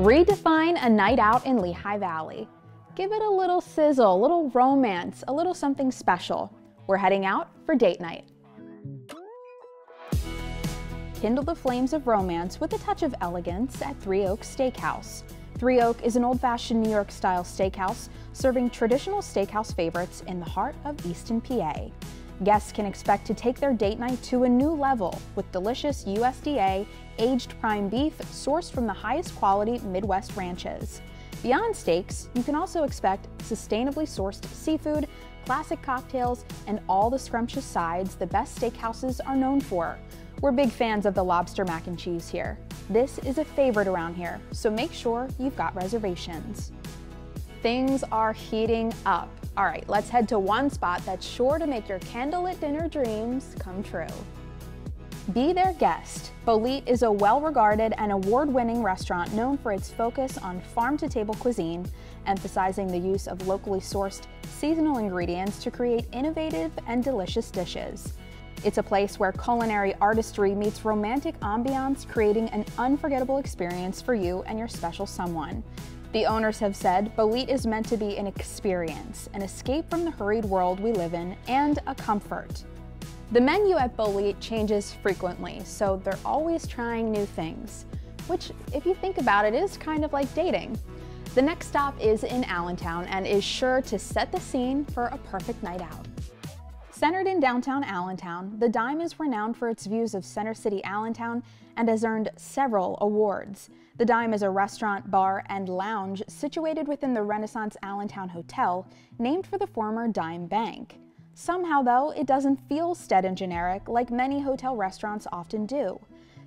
Redefine a night out in Lehigh Valley. Give it a little sizzle, a little romance, a little something special. We're heading out for date night. Kindle the flames of romance with a touch of elegance at Three Oak Steakhouse. Three Oak is an old-fashioned New York-style steakhouse serving traditional steakhouse favorites in the heart of Easton, PA. Guests can expect to take their date night to a new level with delicious USDA aged prime beef sourced from the highest quality Midwest ranches. Beyond steaks, you can also expect sustainably sourced seafood, classic cocktails, and all the scrumptious sides the best steakhouses are known for. We're big fans of the lobster mac and cheese here. This is a favorite around here, so make sure you've got reservations. Things are heating up. All right, let's head to one spot that's sure to make your candlelit dinner dreams come true. Be their guest. Bolete is a well-regarded and award-winning restaurant known for its focus on farm-to-table cuisine, emphasizing the use of locally sourced seasonal ingredients to create innovative and delicious dishes. It's a place where culinary artistry meets romantic ambiance, creating an unforgettable experience for you and your special someone. The owners have said, Bolete is meant to be an experience, an escape from the hurried world we live in, and a comfort. The menu at Bolete changes frequently, so they're always trying new things, which, if you think about it, is kind of like dating. The next stop is in Allentown and is sure to set the scene for a perfect night out. Centered in downtown Allentown, The Dime is renowned for its views of Center City Allentown and has earned several awards. The Dime is a restaurant, bar, and lounge situated within the Renaissance Allentown Hotel, named for the former Dime Bank. Somehow, though, it doesn't feel steady and generic like many hotel restaurants often do.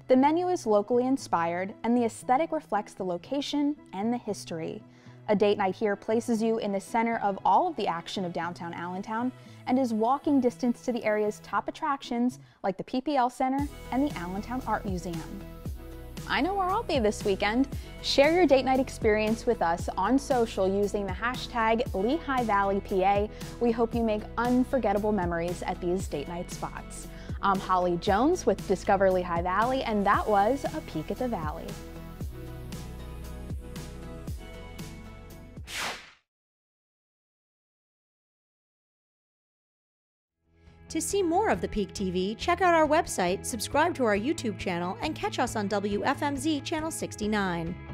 The menu is locally inspired, and the aesthetic reflects the location and the history. A date night here places you in the center of all of the action of downtown Allentown and is walking distance to the area's top attractions like the PPL Center and the Allentown Art Museum. I know where I'll be this weekend. Share your date night experience with us on social using the hashtag #LehighValleyPA. We hope you make unforgettable memories at these date night spots. I'm Holly Jones with Discover Lehigh Valley, and that was A Peek at the Valley. To see more of The Peak TV, check out our website, subscribe to our YouTube channel, and catch us on WFMZ Channel 69.